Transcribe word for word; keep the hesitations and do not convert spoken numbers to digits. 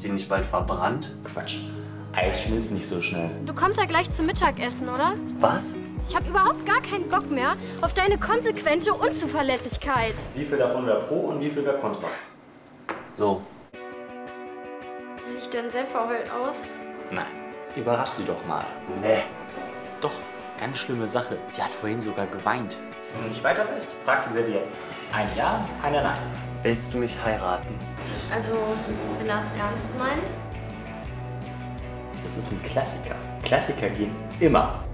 Ist die nicht bald verbrannt? Quatsch. Eis schmilzt nicht so schnell. Du kommst ja gleich zum Mittagessen, oder? Was? Ich habe überhaupt gar keinen Bock mehr auf deine konsequente Unzuverlässigkeit. Wie viel davon wäre pro und wie viel wäre kontra? So. Sieht denn sehr verheult aus? Nein. Überrasch sie doch mal. Nee. Doch, ganz schlimme Sache. Sie hat vorhin sogar geweint. Wenn du nicht weiter bist, frag die Serviette. Ein Ja, ein Nein. Willst du mich heiraten? Also, wenn er es ernst meint? Das ist ein Klassiker. Klassiker gehen immer.